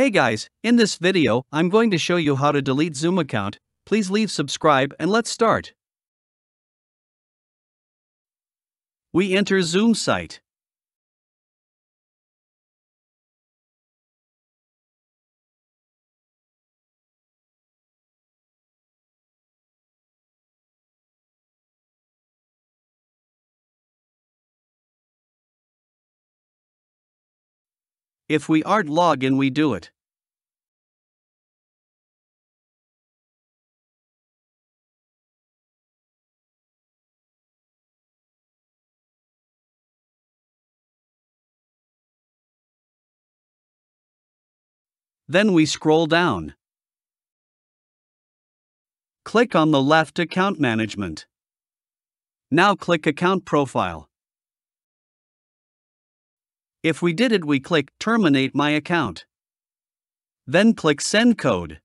Hey guys, in this video, I'm going to show you how to delete Zoom account. Please leave subscribe and let's start. We enter Zoom site. If we aren't logged in, we do it. Then we scroll down. Click on the left Account Management. Now click Account Profile. If we did it, we click Terminate My Account. Then click Send Code.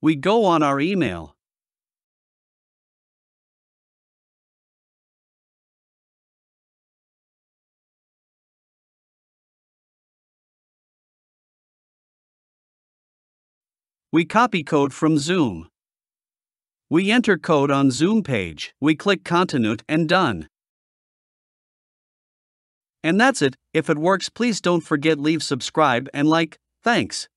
We go on our email. We copy code from Zoom. We enter code on Zoom page. We click Continue and Done. And that's it. If it works, please don't forget leave subscribe and like. Thanks.